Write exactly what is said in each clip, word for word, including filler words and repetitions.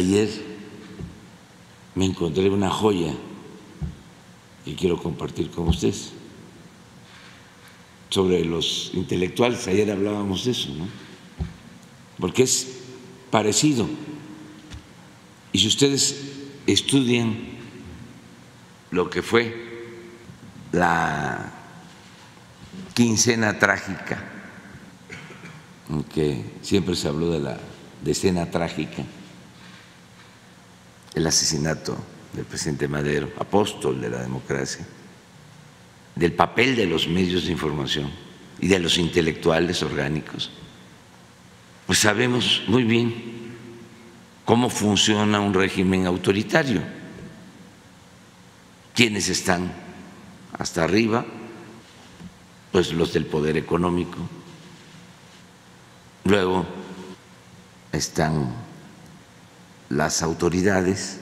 Ayer me encontré una joya que quiero compartir con ustedes sobre los intelectuales. Ayer hablábamos de eso, ¿no? Porque es parecido. Y si ustedes estudian lo que fue la Quincena Trágica, aunque siempre se habló de la Decena Trágica, el asesinato del presidente Madero, apóstol de la democracia, del papel de los medios de información y de los intelectuales orgánicos, pues sabemos muy bien cómo funciona un régimen autoritario, quienes están hasta arriba, pues los del poder económico, luego están las autoridades,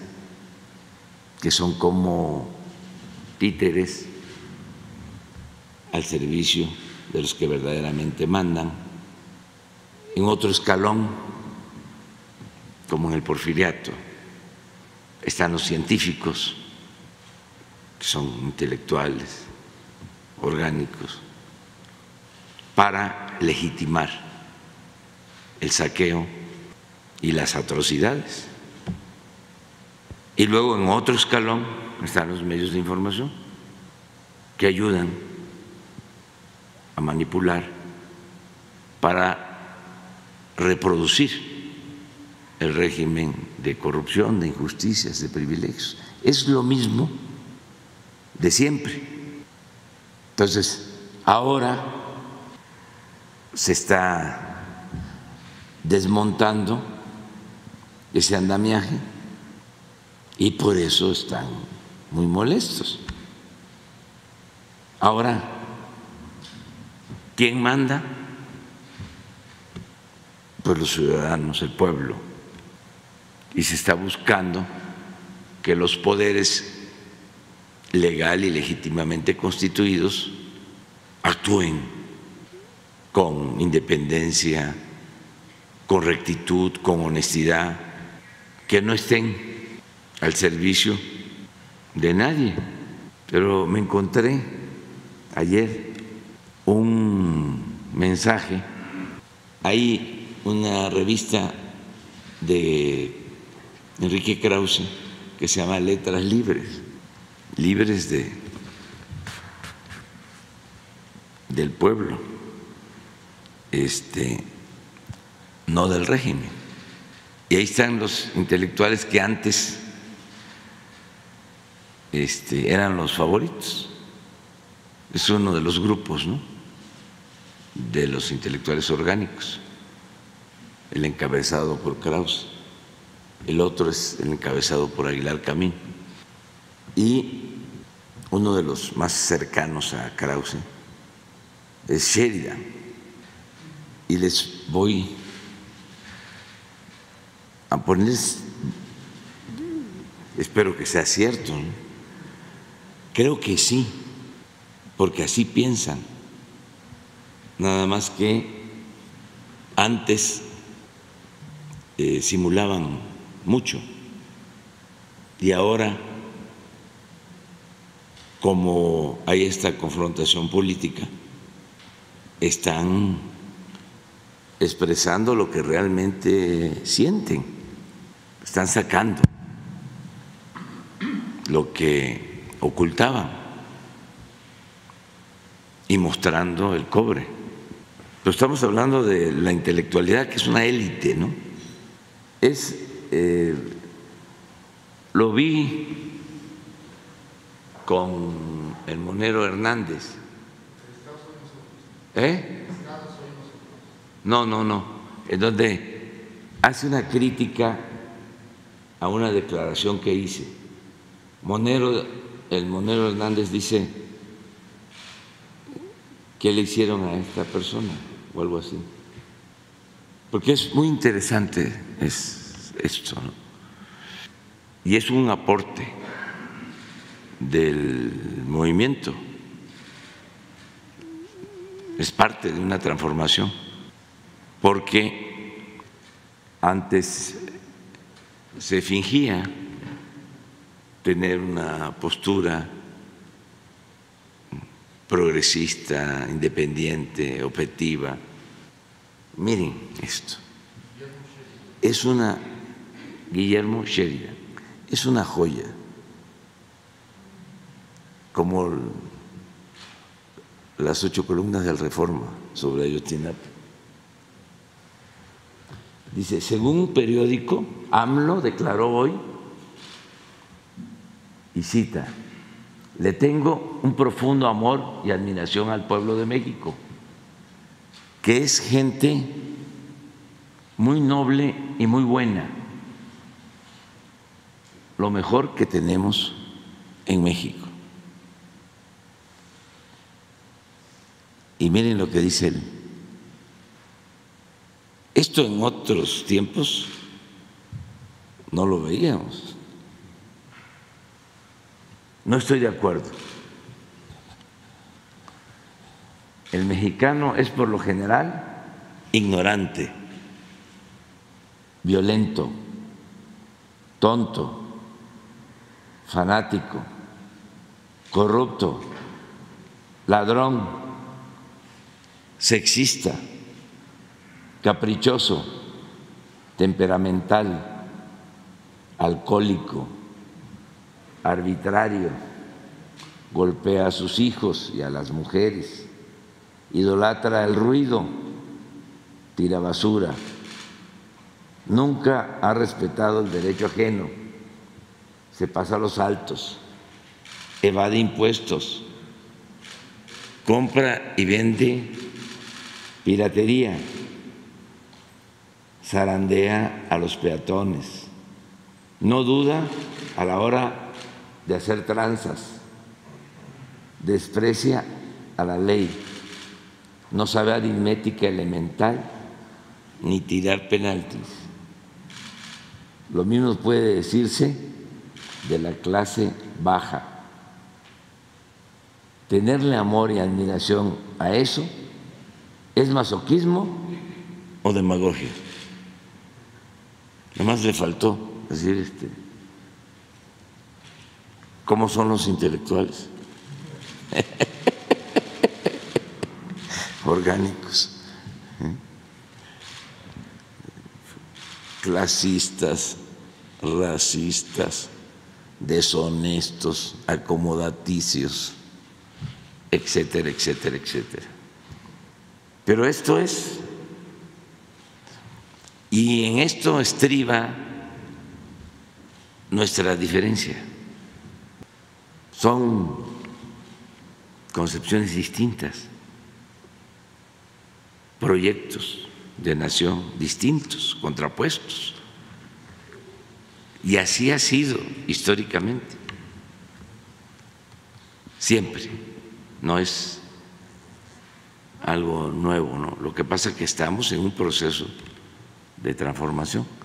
que son como títeres al servicio de los que verdaderamente mandan. En otro escalón, como en el Porfiriato, están los científicos, que son intelectuales, orgánicos, para legitimar el saqueo y las atrocidades. Y luego en otro escalón están los medios de información que ayudan a manipular para reproducir el régimen de corrupción, de injusticias, de privilegios. Es lo mismo de siempre. Entonces, ahora se está desmontando ese andamiaje y por eso están muy molestos. Ahora, ¿quién manda? Pues los ciudadanos, el pueblo. Y se está buscando que los poderes legal y legítimamente constituidos actúen con independencia, con rectitud, con honestidad, que no estén al servicio de nadie. Pero me encontré ayer un mensaje. Hay una revista de Enrique Krauze que se llama Letras Libres, libres de, del pueblo, este, no del régimen. Y ahí están los intelectuales que antes Este, eran los favoritos. Es uno de los grupos, ¿no?, de los intelectuales orgánicos, el encabezado por Krauze. El otro es el encabezado por Aguilar Camín. Y uno de los más cercanos a Krauze es Sheridan. Y les voy a poner, espero que sea cierto, ¿no? Creo que sí, porque así piensan, nada más que antes eh, simulaban mucho y ahora, como hay esta confrontación política, están expresando lo que realmente sienten, están sacando lo que ocultaban y mostrando el cobre. Pero estamos hablando de la intelectualidad, que es una élite, ¿no? Es, eh, lo vi con el Monero Hernández. ¿Eh? No, no, no. En donde hace una crítica a una declaración que hice. Monero. El Monero Hernández dice, ¿qué le hicieron a esta persona? O algo así. Porque es muy interesante es esto, ¿no? Y es un aporte del movimiento, es parte de una transformación, porque antes se fingía tener una postura progresista, independiente, objetiva. Miren esto. Es una, Guillermo Sheridan, es una joya, como el, las ocho columnas del Reforma sobre Ayotzinapa. Dice, según un periódico, AMLO declaró hoy, y cita, le tengo un profundo amor y admiración al pueblo de México, que es gente muy noble y muy buena, lo mejor que tenemos en México. Y miren lo que dice él. Esto en otros tiempos no lo veíamos. No estoy de acuerdo. El mexicano es por lo general ignorante, violento, tonto, fanático, corrupto, ladrón, sexista, caprichoso, temperamental, alcohólico, arbitrario, golpea a sus hijos y a las mujeres, idolatra el ruido, tira basura, nunca ha respetado el derecho ajeno, se pasa a los altos, evade impuestos, compra y vende piratería, zarandea a los peatones, no duda a la hora de hacer tranzas, desprecia a la ley, no sabe aritmética elemental ni tirar penaltis. Lo mismo puede decirse de la clase baja. Tenerle amor y admiración a eso es masoquismo o demagogia. Nada más le faltó decir este, ¿cómo son los intelectuales? Orgánicos, ¿eh? Clasistas, racistas, deshonestos, acomodaticios, etcétera, etcétera, etcétera. Pero esto es, y en esto estriba nuestra diferencia. Son concepciones distintas, proyectos de nación distintos, contrapuestos. Y así ha sido históricamente, siempre, no es algo nuevo, ¿no? Lo que pasa es que estamos en un proceso de transformación.